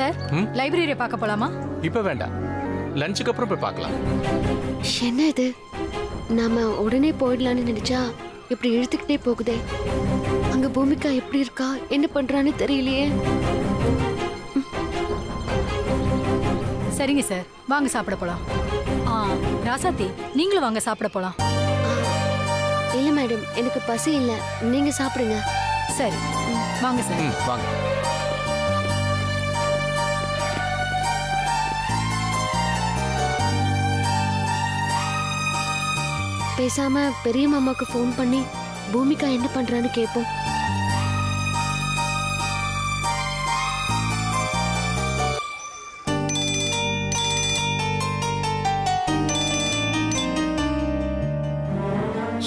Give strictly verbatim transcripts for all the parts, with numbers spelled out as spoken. Sir லைப்ரரியை பார்க்க போலாமா? இப்ப வேண்டாம். லஞ்சுக்கு அப்புறம் போய் பார்க்கலாம். என்ன இது? நாம உடனே போய்டலாம்னு நினைச்சா இப்படி இழுத்துக்கிட்டே போகுதே. அங்க பூமிகா எப்படி இருக்கா? என்ன பண்றானே தெரியலையே. சரிங்க சார், வாங்க சாப்பிட போலாம். ஆ, ராசாத்தி நீங்களும் வாங்க சாப்பிட போலாம். இல்ல மேடம், எனக்கு பசி இல்ல. நீங்க சாப்பிடுங்க. சரி, வாங்க சார். வாங்க. பேசாம பெரிய மாமாக்கு ஃபோன் பண்ணி பூமிகா என்ன பண்றான்னு கேட்போம்.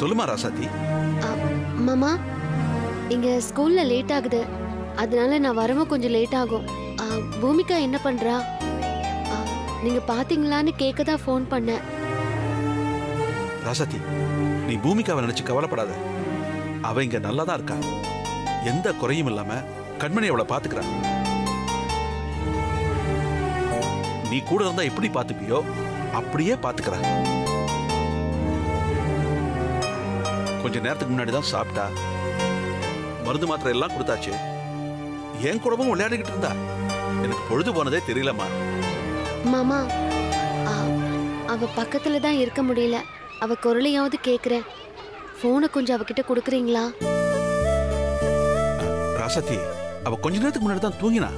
சொல்லுமா ராசாத்தி. மாமா, இங்க ஸ்கூல்ல லேட் ஆகுது, அதனால நான் வரவும் கொஞ்சம் லேட் ஆகும். பூமிகா என்ன பண்றா நீங்க பாத்தீங்களான்னு கேட்க தான் ஃபோன் பண்ணேன். ராசாத்தி, நீ பூமிகாவை நினைச்சு கவலைப்படாத. அவ இங்க நல்லா தான் இருக்கா. எந்த குறையும் இல்லாம கண்மணி அவளை பாத்துக்கிறா. நீ கூட இருந்தா எப்படி பாத்துப்பியோ அப்படியே பாத்துக்கிறா. கொஞ்ச நேரத்துக்கு முன்னாடி தான் சாப்பிட்டா. மருந்து மாத்திரை எல்லாம் கொடுத்தாச்சு. என் கூடவும் விளையாடிக்கிட்டு இருந்தா. எனக்கு பொழுது போனதே தெரியலமா. மாமா, அவ பக்கத்துல தான் இருக்க முடியல. அவ குரலையாவது கேக்குறேன். போனை கொஞ்சம் அவகிட்ட கொடுக்குறீங்களா? ராசாத்தி, அவ கொஞ்ச நேரத்துக்கு முன்னாடி தான் தூங்கினா.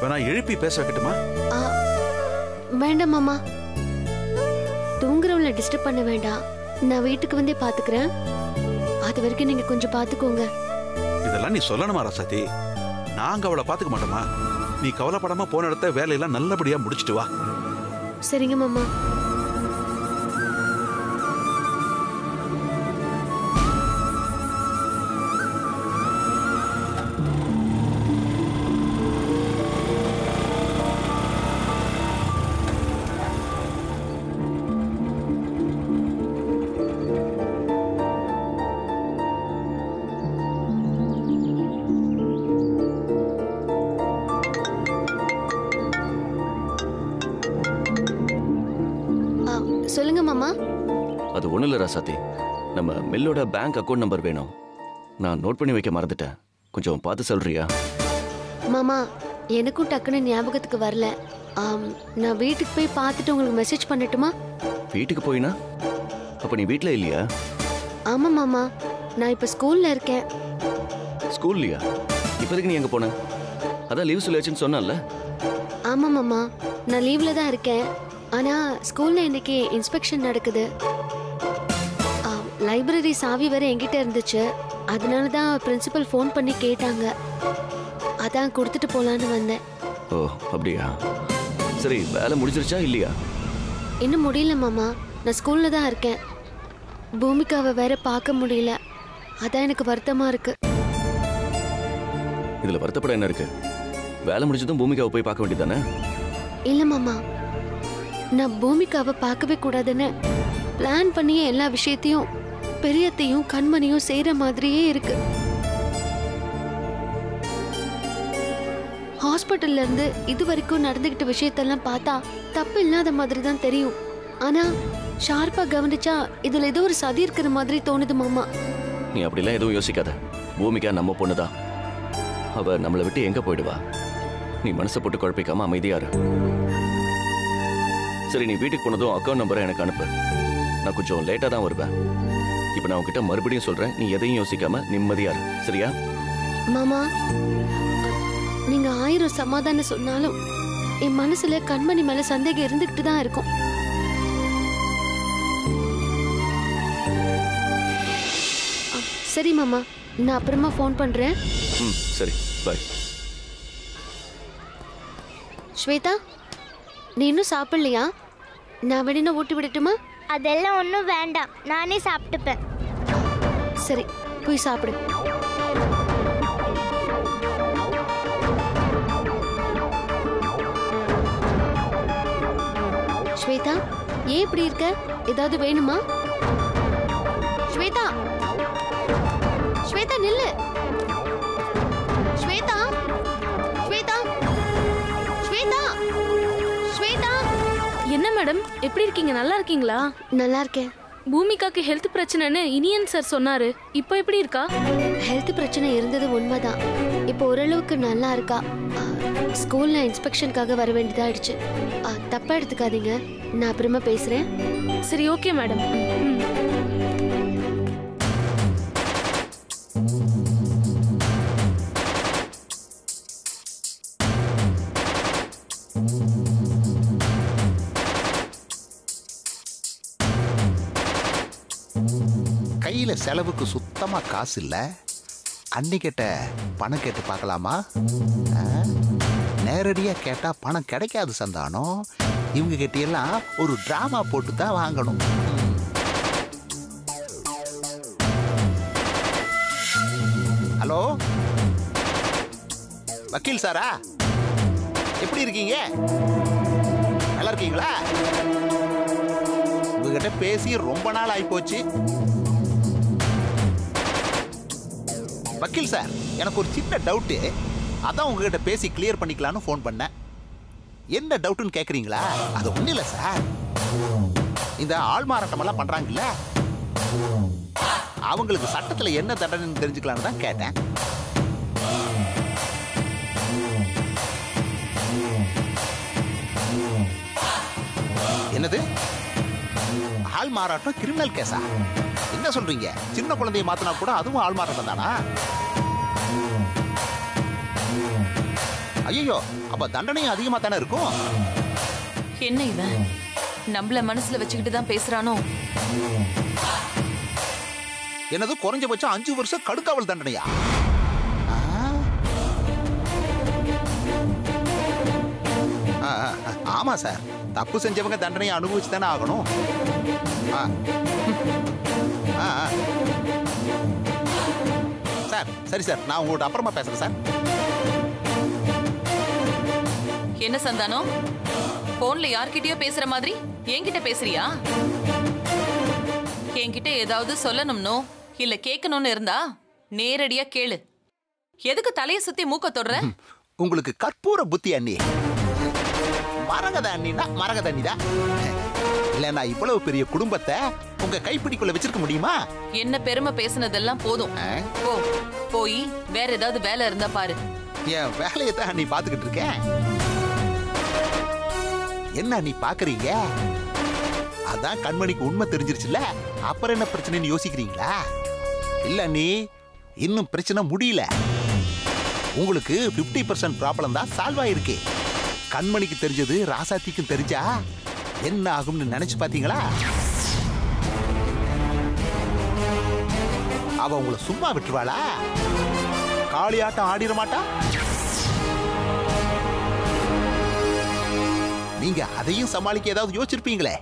வேணா எழுப்பி பேச வைக்கட்டுமா? வேண்டாம் மாமா, தூங்குறவங்களை டிஸ்டர்ப் பண்ண வேண்டாம். நான் வீட்டுக்கு வந்தே பாத்துக்கிறேன். அது வரைக்கும் நீங்க கொஞ்சம் பாத்துக்கோங்க. இதெல்லாம் நீ சொல்லணுமா ராசாத்தி? நாங்க அவளை பாத்துக்க மாட்டோமா? நீ கவலைப்படாம போன இடத்த வேலையெல்லாம் நல்லபடியா முடிச்சிட்டு வா. சரிங்க மாமா. ராசாத்தி, நம்ம மில்லோட பேங்க் அக்கவுண்ட் நம்பர் வேணும். நான் நோட் பண்ணி வைக்க மறந்துட்டேன். கொஞ்சம் பார்த்து சொல்றியா? மாமா, எனக்கும் டக்குன்னு ஞாபகத்துக்கு வரல. நான் வீட்டுக்கு போய் பார்த்துட்டு உங்களுக்கு மெசேஜ் பண்ணட்டுமா? வீட்டுக்கு போயினா? அப்ப நீ வீட்ல இல்லையா? ஆமா மாமா, நான் இப்ப ஸ்கூல்ல இருக்கேன். ஸ்கூல்லையா? இப்போதைக்கு நீ எங்க போன? அதான் லீவ் சொல்லியாச்சுன்னு சொன்னல. ஆமா மாமா, நான் லீவ்ல தான் இருக்கேன். ஆனா ஸ்கூல்ல இன்னைக்கு இன்ஸ்பெக்ஷன் நடக்குது. லைப்ரரி சாவி வேற என்கிட்ட இருந்துச்சு. அதனால தான் பிரின்சிபல் ஃபோன் பண்ணி கேட்டாங்க. அதான் கொடுத்துட்டு போலான்னு வந்தேன். ஓ அப்படியா? சரி, வேலை முடிஞ்சிருச்சா இல்லையா? இன்னும் முடியல மாமா, நான் ஸ்கூல்ல தான் இருக்கேன். பூமிகாவை வேற பார்க்க முடியல. அதான் எனக்கு வருத்தமா இருக்கு. இதுல வருத்தப்பட என்ன இருக்கு? வேலை முடிஞ்சதும் பூமிகாவை போய் பார்க்க வேண்டியதானே? இல்ல மாமா, நான் பூமிகாவை பார்க்கவே கூடாதுன்னு பிளான் பண்ணியே எல்லா விஷயத்தையும் பெரியத்தையும் கண்மணியும் செய்யற மாதிரியே இருக்கு. ஹாஸ்பிட்டல்ல இருந்து இது வரைக்கும் நடந்துகிட்ட விஷயத்தெல்லாம் பார்த்தா தப்பு இல்லாத மாதிரி தான் தெரியும். ஆனா ஷார்ப்பா கவனிச்சா இதுல ஏதோ ஒரு சதி இருக்கிற மாதிரி தோணுது மாமா. நீ அப்படிலாம் எதுவும் யோசிக்காத. பூமிகா நம்ம பொண்ணுதான். அவ நம்மளை விட்டு எங்க போயிடுவா? நீ மனசை போட்டு குழப்பிக்காம அமைதியா இரு. சரி, நீ வீட்டுக்கு போனதும் அக்கௌண்ட் நம்பரை எனக்கு அனுப்பு. நான் கொஞ்சம் லேட்டா தான் வருவேன். இப்போ நான் உன்கிட்ட மறுபடியும் சொல்றேன், நீ எதையும் யோசிக்காம நிம்மதியா இரு. சரியா மாமா? நீங்க ஆயிரம் சமாதானம் சொன்னாலும் என் மனசுல கண்மணி மேல சந்தேகம் இருந்துகிட்டு தான் இருக்கும். சரி மாமா, நான் அப்புறமா ஃபோன் பண்றேன். ம், சரி, பாய். ஸ்வேதா, நீ இன்னும் சாப்பிடலையா? நான் வெளியில ஊட்டி விடட்டுமா? அதெல்லாம் ஒன்றும் வேண்டாம், நானே சாப்பிட்டுப்பேன். சரி, போய் சாப்பிடு. ஸ்வேதா, ஏன் இப்படி இருக்க? ஏதாவது வேணுமா? ஸ்வேதா, ஸ்வேதா நில்லு. ஸ்வேதா, ஸ்வேதா. என்ன மேடம் எப்படி இருக்கீங்க நல்லா இருக்கீங்களா? நல்லா இருக்கேன். பூமிகாக்கு ஹெல்த் பிரச்சனைன்னு இனியன் சார் சொன்னாரு. இப்போ எப்படி இருக்கா? ஹெல்த் பிரச்சனை இருந்தது உண்மைதான். இப்போ ஓரளவுக்கு நல்லா இருக்கா. ஸ்கூல்ல இன்ஸ்பெக்ஷனுக்காக வர வேண்டியதா ஆயிடுச்சு. தப்பா எடுத்துக்காதீங்க. நான் அப்புறமா பேசுறேன். சரி ஓகே மேடம். கையில செலவுக்கு சுத்தமா காசு இல்ல. அன்னிக்கிட்ட பணம் கேட்டு பார்க்கலாமா? நேரடியாக கேட்டால் பணம் கிடைக்காது சந்தானம். இவங்க கிட்டையெல்லாம் ஒரு ட்ராமா போட்டு தான் வாங்கணும். ஹலோ வக்கீல் சாரா, எப்படி இருக்கீங்க? நல்லா இருக்கீங்களா? உங்ககிட்ட பேசி ரொம்ப நாள் ஆகிப்போச்சு. வக்கீல் சார், எனக்கு ஒரு சின்ன டவுட்டு, அதான் உங்ககிட்ட பேசி கிளியர் பண்ணிக்கலான்னு ஃபோன் பண்ணேன். என்ன டவுட்டுன்னு கேட்குறீங்களா? அது ஒன்றும் இல்லை சார், இந்த ஆள் மாறாட்டமெல்லாம் பண்ணுறாங்கல்ல, அவங்களுக்கு சட்டத்தில் என்ன தண்டனைன்னு தெரிஞ்சுக்கலான்னு தான் கேட்டேன். என்னது ஆள் மாறாட்டம் கிரிமினல் கேஸா? என்ன சொல்றீங்க? சின்ன குழந்தையை மாத்தினா கூட அதுவும் ஆள் மாறாட்டம் தானா? ஐயோ, அப்ப தண்டனையும் அதிகமா தானே இருக்கும். என்ன இவன் நம்மள மனசுல வச்சுக்கிட்டு தான் பேசுறானோ? என்னது குறைஞ்சபட்சம் அஞ்சு வருஷம் கடுக்காவல் தண்டனையா? ஆமா சார், தப்பு செஞ்சவங்க தண்டனையை அனுபவிச்சு தானே ஆகணும். சார் சரி சார், நான் உங்கள்கிட்ட அப்புறமா பேசுறேன் சார். என்ன சந்தானம், போன்ல யார்கிட்டயோ பேசுற மாதிரி என்கிட்ட பேசுறியா? என்கிட்ட ஏதாவது சொல்லணும்னோ இல்ல கேட்கணும்னு இருந்தா நேரடியா கேளு. எதுக்கு தலையை சுத்தி மூக்க தொடுற? உங்களுக்கு கற்பூர புத்தி அண்ணி. மரகத அண்ணினா மரகத அண்ணிதான். இல்ல நான் இவ்வளவு பெரிய குடும்பத்தை உங்க கைப்பிடிக்குள்ள வச்சிருக்க முடியுமா? என்ன பெருமை பேசுனதெல்லாம் போதும். ஓ போய் வேற ஏதாவது வேலை இருந்தா பாரு. என் வேலையை தான் அண்ணி பாத்துக்கிட்டு இருக்கேன். என்ன நீ பாக்குறீங்க? அதான் கண்மணிக்கு உண்மை தெரிஞ்சிருச்சுல, அப்புறம் என்ன பிரச்சனைன்னு யோசிக்கிறீங்களா? இல்ல நீ இன்னும் பிரச்சனை முடியல. உங்களுக்கு பிப்டி பர்சன்ட் ப்ராப்ளம் தான் சால்வ் ஆயிருக்கு. கண்மணிக்கு தெரிஞ்சது ராசாத்திக்கும் தெரிஞ்சா என்ன ஆகும்னு நினைச்சு பாத்தீங்களா? அவ உங்களை சும்மா விட்டுருவாளா? காளி ஆட்டம் ஆடிட மாட்டா? நீங்க அதையும் சமாளிக்க ஏதாவது யோசிச்சிருப்பீங்களே.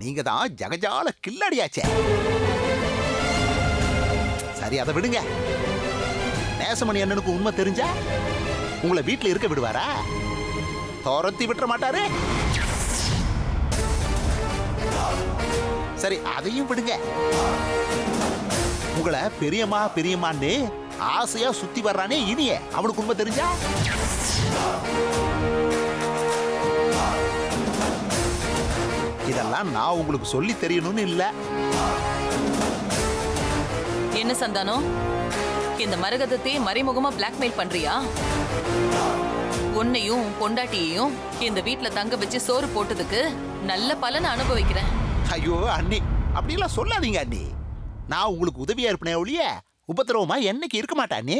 நீங்க தான் ஜகஜால கில்லடியாச்சே. சரி அதை விடுங்க. நேசமணி அண்ணனுக்கு உண்மை தெரிஞ்சா உங்களை வீட்டில் இருக்க விடுவாரா? துரத்தி விட்டுற மாட்டாரு. சரி அதையும் விடுங்க. உங்களை பெரியம்மா பெரியம்மான்னு ஆசையா சுத்தி வர்றானே இனிய, அவனுக்கு உண்மை தெரிஞ்சா? இதெல்லாம் நான் உங்களுக்கு சொல்லி தெரியணும்னு இல்ல. என்ன சந்தானம், இந்த மரகதத்தை மறைமுகமா பிளாக்மெயில் பண்றியா? உன்னையும் பொண்டாட்டியையும் இந்த வீட்டுல தங்க வச்சு சோறு போட்டதுக்கு நல்ல பலனை அனுபவிக்கிறேன். ஐயோ அண்ணி, அப்படிலாம் சொல்லாதீங்க அண்ணி. நான் உங்களுக்கு உதவியா இருப்பேனே ஒழிய உபத்திரவமா என்னைக்கு இருக்க மாட்டேன் அண்ணி.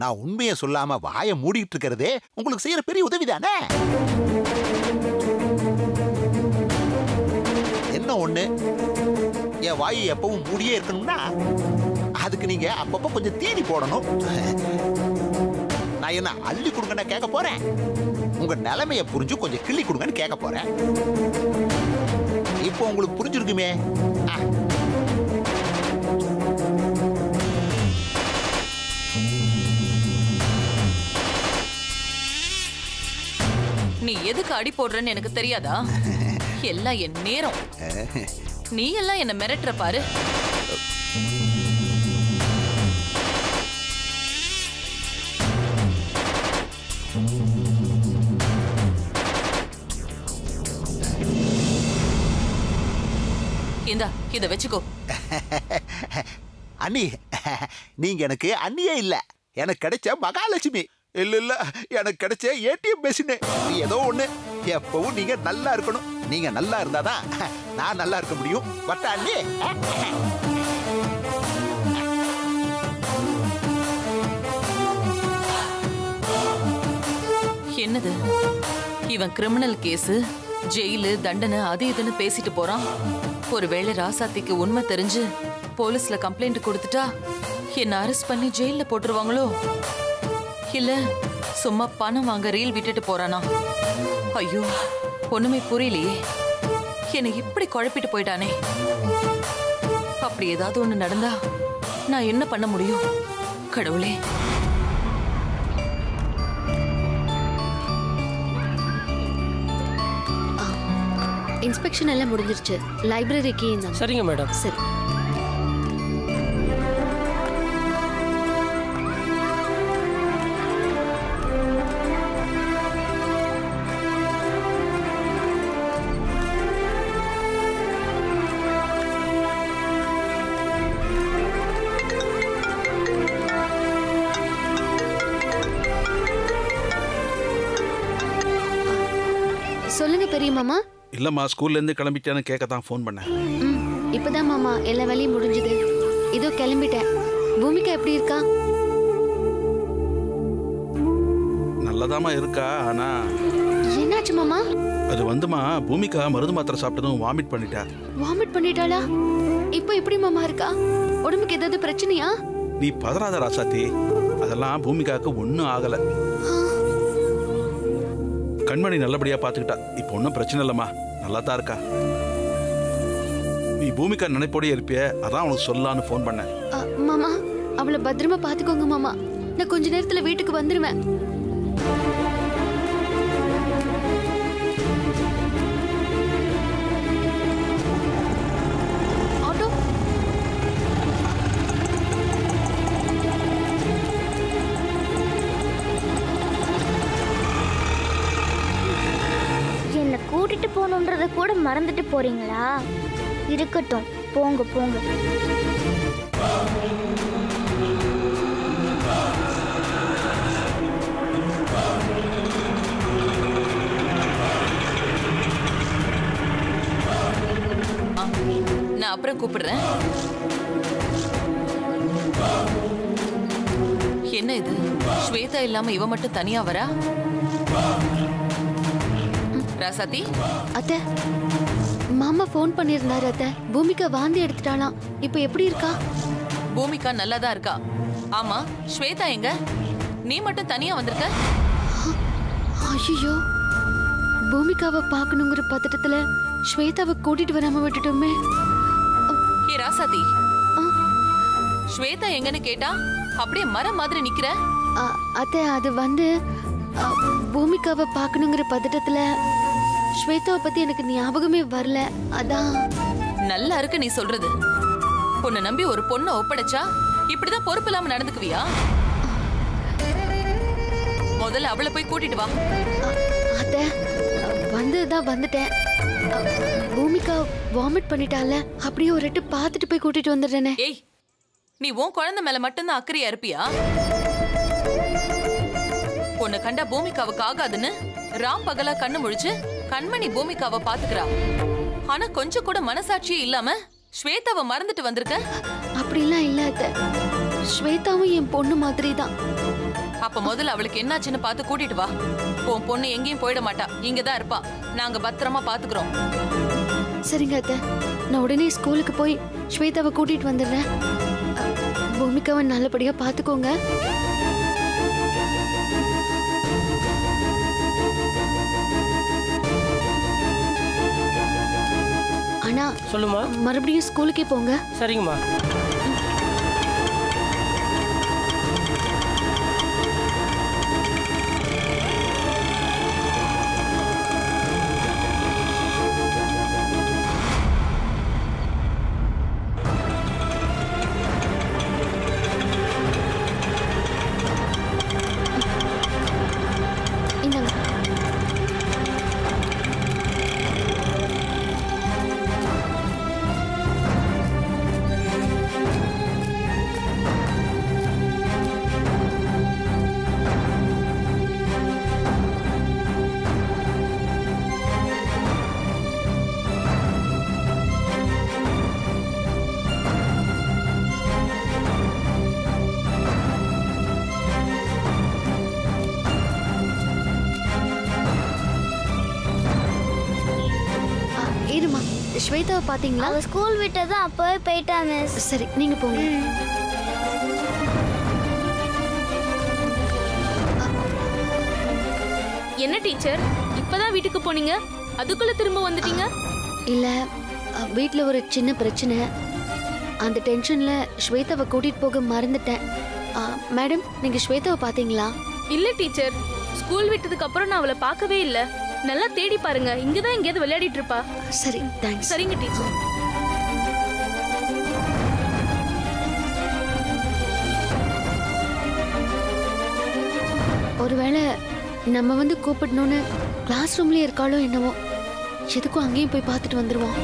நான் உண்மையை சொல்லாம வாயை மூடிட்டு இருக்கிறதே உங்களுக்கு செய்யற பெரிய உதவி தானே. ஒண்ணு, என் வாய் எப்பவும் மூடியே இருக்கணும்னா அதுக்கு நீங்க அப்பப்ப கொஞ்சம் தீனி போடணும். நான் என்ன அள்ளி கொடுங்கன்னு கேட்க போறேன். உங்க நிலைமையை புரிஞ்சு கொஞ்சம் கிள்ளி கொடுங்கன்னு கேட்க போறேன். இப்போ உங்களுக்கு புரிஞ்சிருக்குமே? நீ எதுக்கு அடி போடுறன்னு எனக்கு தெரியாதா? எல்லாம் என் நேரம். நீ எல்லாம் என்ன மிரட்டுற பாரு. इंदा इद वेच्चुको अन्नी नींगे एनक्कु अन्निये इल्ल एनक्कु किडैच्च महालक्ष्मी इल्ल इल्ल एनक्कु किडैच्च एटीएम मशीन एदो ओन्नु एप्पोवुम नींगे नल्ला इरुक्कणुम नींगे नल्ला इरुंदा तान नान नल्ला इरुक्क मुडियुम वट्ट अन्नी என்னது இவன் கிரிமினல் கேஸ் ஜெயில் தண்டனை அது இதுன்னு பேசிட்டு போறான். ஒருவேளை ராசாத்திக்கு உண்மை தெரிஞ்சு போலீஸ்ல கம்ப்ளைண்ட் கொடுத்துட்டா என்ன அரெஸ்ட் பண்ணி ஜெயில்ல போட்டுருவாங்களோ? இல்ல சும்மா பணம் வாங்க ரீல் விட்டுட்டு போறானா? ஐயோ ஒண்ணுமே புரியலையே, என்னை இப்படி குழப்பிட்டு போயிட்டானே. அப்படி ஏதாவது ஒண்ணு நடந்தா நான் என்ன பண்ண முடியும்? கடவுளே. इंस्पेक्शन எல்லாம் முடிஞ்சிருச்சு, லைப்ரரிக்கு இந்தாங்க. சரிங்க மேடம். சரி சொல்லுங்க பெரிய மாமா. இல்லம்மா ஸ்கூல்ல இருந்து கிளம்பிட்டேன்னு கேட்க தான் ஃபோன் பண்ணேன். இப்போதான் மாமா எல்லா வேலையும் முடிஞ்சது, இதோ கிளம்பிட்டேன். பூமிகா எப்படி இருக்கா? நல்லதாமா இருக்கா, ஆனா என்னாச்சு மாமா? அது வந்துமா பூமிகா மருந்து மாத்திரை சாப்பிட்டதும் வாமிட் பண்ணிட்டா. வாமிட் பண்ணிட்டாளா? இப்போ எப்படி மாமா இருக்கா? உடம்புக்கு ஏதாவது பிரச்சனையா? நீ பதறாத ராசாத்தி, அதெல்லாம் பூமிகாக்கு ஒண்ணும் ஆகல. கண்மணி நல்லபடியா பாத்துக்கிட்டா, இப்போ ஒன்றும் பிரச்சனை இல்லம்மா, நல்லா தான் இருக்கா. நீ பூமிகா நினைப்போடே இருப்பிய, அதான் உனக்கு சொல்லலான்னு ஃபோன் பண்ணேன். மாமா அவளை பத்திரமா பாத்துக்கோங்க மாமா, நான் கொஞ்ச நேரத்துல வீட்டுக்கு வந்துருவேன். போணும்ன்றத கூட மறந்துட்டு போறீங்களா? இருக்கட்டும், போங்க போங்க. நான் அப்புறம் கூப்பிடுறேன். என்ன இது ஸ்வேதா இல்லாம இவ மட்டும் தனியா வரா? ராசாத்தி அத்தை, மாமா ஃபோன் பண்ணிருந்தாரு அத்தை, பூமிகா வாந்தி எடுத்துட்டானா, இப்போ எப்படி இருக்கா? பூமிகா நல்லா தான் இருக்கா. ஆமா ஸ்வேதா எங்க? நீ மட்டும் தனியா வந்திருக்க? ஐயோ பூமிகாவை பார்க்கணுங்கிற பதட்டத்துல ஸ்வேதாவை கூட்டிட்டு வராம விட்டுட்டோமே. ஏ ராசாத்தி, ஸ்வேதா எங்கன்னு கேட்டா அப்படியே மரம் மாதிரி நிக்கிற. அத்தை அது வந்து பூமிகாவை பார்க்கணுங்கிற பதட்டத்துல ஸ்வேதாவை பத்தி எனக்கு ஞாபகமே வரல, அதான். நல்லா இருக்கு நீ சொல்றது. பொண்ணை நம்பி ஒரு பொண்ணை ஒப்படைச்சா இப்படிதான் பொறுப்பு இல்லாம நடந்துக்குவியா? முதல்ல அவளை போய் கூட்டிட்டு வா. அத்தை வந்துதான் வந்துட்டேன். பூமிகா வாமிட் பண்ணிட்டால அப்படியே ஒரு ரெட்டு பார்த்துட்டு போய் கூட்டிட்டு வந்துடுறேனே. ஏய் நீ உன் குழந்தை மேல மட்டும்தான் அக்கறையா இருப்பியா? உன்னை கண்டா பூமிகாவுக்கு ஆகாதுன்னு ராம் பகலா கண்ணு முழிச்சு கண்மணி பூமிகாவை பாத்துக்கிறா. ஆனா கொஞ்சம் கூட மனசாட்சியே இல்லாம ஸ்வேதாவை மறந்துட்டு வந்திருக்க. அப்படிலாம் இல்ல அத்தை, ஸ்வேதாவும் என் பொண்ணு மாதிரி தான். அப்ப முதல்ல அவளுக்கு என்னாச்சுன்னு பார்த்து கூட்டிட்டு வா. உன் பொண்ணு எங்கேயும் போயிட மாட்டா, இங்கதான் இருப்பா, நாங்க பத்திரமா பாத்துக்கிறோம். சரிங்க அத்தை, நான் உடனே ஸ்கூலுக்கு போய் ஸ்வேதாவை கூட்டிட்டு வந்துடுறேன். பூமிகாவை நல்லபடியா பாத்துக்கோங்க. சொல்லுமா, மறுபடியும் ஸ்கூலுக்கே போங்க. சரிங்கம்மா. ஸ்வேதாவை பாத்தீங்களா? அவ ஸ்கூல் விட்டத அப்பவே போய்ட்டா மிஸ். சரி நீங்க போங்க. என்ன டீச்சர் இப்பதான் வீட்டுக்கு போனீங்க அதுக்குள்ள திரும்ப வந்துட்டீங்க? இல்ல வீட்ல ஒரு சின்ன பிரச்சனை அந்த டென்ஷன்ல ஸ்வேதாவை கூட்டிட்டு போக மறந்துட்டேன். மேடம் நீங்க ஸ்வேதாவை பாத்தீங்களா? இல்ல டீச்சர் ஸ்கூல் விட்டதுக்கு அப்புறம் நான் அவளை பார்க்கவே இல்ல. நல்லா தேடி பாருங்க இங்கதான் எங்கேயாவது விளையாடிட்டு இருப்பா. சரி தேங்க்ஸ். சரிங்க டீச்சர். ஒருவேளை நம்ம வந்து கூப்பிடணும்னு கிளாஸ் ரூம்லயே இருக்காளோ என்னவோ. எதுக்கும் அங்கேயும் போய் பார்த்துட்டு வந்துருவோம்.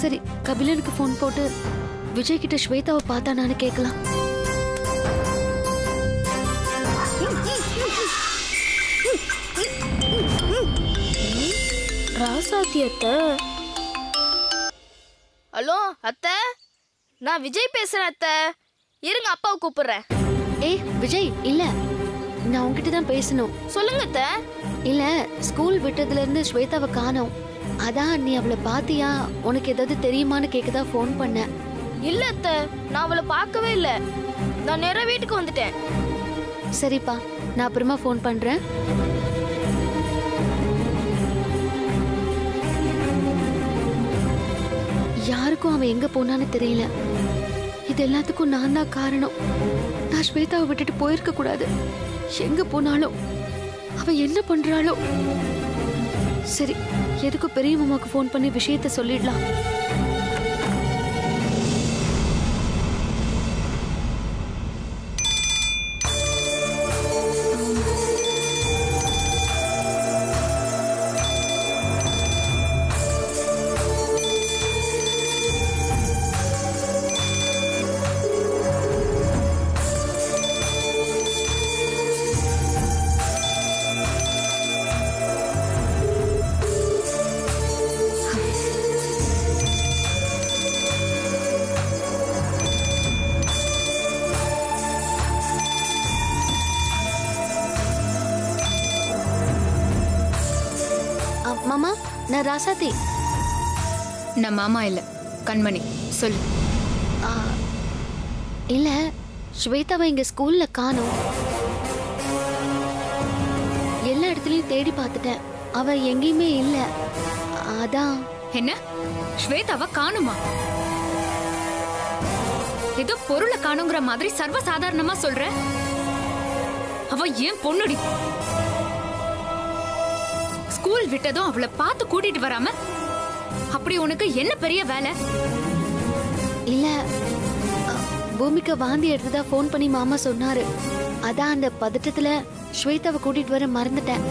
சரி கபிலனுக்கு போன் போட்டு விஜய் கிட்ட ஸ்வேதாவை பார்த்தானான்னு கேட்கலாம். ராசாத்தி அத்தை. ஹலோ அத்தை, நான் விஜய் பேசுறேன் அத்தை. இருங்க அப்பாவை கூப்பிடுறேன். ஏய் விஜய், இல்ல நான் உங்ககிட்ட தான் பேசணும். சொல்லுங்க அத்தை. இல்ல ஸ்கூல் விட்டதுல இருந்து ஸ்வேதாவை காணோம். அதான் நீ அவளை பாத்தியா, உனக்கு ஏதாவது தெரியுமான்னு கேக்குதா போன் பண்ண. இல்ல அத்தை நான் அவளை பார்க்கவே இல்ல, நான் நேரா வீட்டுக்கு வந்துட்டேன். சரிப்பா நான் அப்புறமா போன் பண்றேன். யாருக்கும் அவன் எங்க போனான்னு தெரியல. இது எல்லாத்துக்கும் நான் தான் காரணம். நான் ஸ்வேதாவை விட்டுட்டு போயிருக்க கூடாது. எங்க போனாலும் அவன் என்ன பண்றாளோ. சரி எதுக்கு பெரிய மாமாக்கு ஃபோன் பண்ணி விஷயத்தை சொல்லிடலாம். நான் ராசாதி. நான் மாமா இல்ல, கண்மணி. சொல்லு. இல்ல ஸ்வேதாவை இங்க ஸ்கூல்ல காணோம். எல்லா இடத்துலயும் தேடி பார்த்துட்டேன், அவ எங்கேயுமே இல்ல. அதான். என்ன ஸ்வேதாவை காணுமா? ஏதோ பொருளை காணுங்கிற மாதிரி சர்வசாதாரணமா சொல்ற. அவ ஏன் பொண்ணுடி? ஸ்கூல் விட்டதும் அவளை பார்த்து கூட்டிட்டு வராம அப்படி உனக்கு என்ன பெரிய வேலை? இல்ல பூமிகா வாந்தி எடுத்ததா போன் பண்ணி மாமா சொன்னாரு. அதான் அந்த பதட்டத்துல ஸ்வேதாவை கூட்டிட்டு வர மறந்துட்டேன்.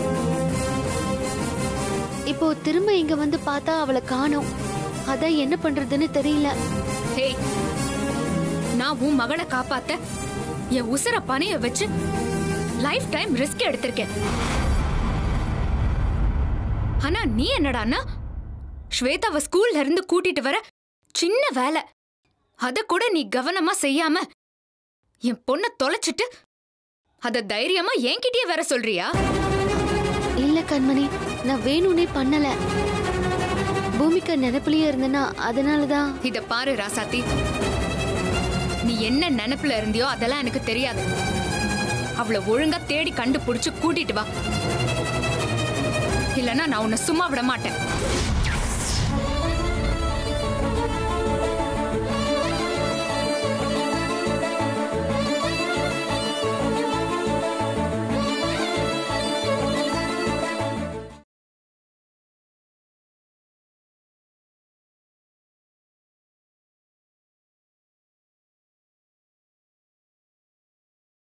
இப்போ திரும்ப இங்க வந்து பார்த்தா அவளை காணோம். அதான் என்ன பண்றதுன்னு தெரியல. நான் உன் மகளை காப்பாத்த என் உசுர பணைய வச்சு லைஃப் டைம் ரிஸ்க் எடுத்திருக்கேன். ஆனா நீ என்னடான்னா ஸ்வேதாவை ஸ்கூல்ல இருந்து கூட்டிட்டு வர சின்ன வேலை, அத கூட நீ கவனமா செய்யாம என் பொண்ண தொலைச்சிட்டு அத தைரியமா என்கிட்டயே வேற சொல்றியா? இல்ல கண்மணி, நான் வேணும்னே பண்ணல. பூமிகா நினைப்புலயே இருந்தனா அதனாலதான். இத பாரு ராசாத்தி, நீ என்ன நினைப்புல இருந்தியோ அதெல்லாம் எனக்கு தெரியாது. அவளை ஒழுங்கா தேடி கண்டுபிடிச்சு கூட்டிட்டு வா, இல்லன்னா நான் உன்னை சும்மா விட மாட்டேன்.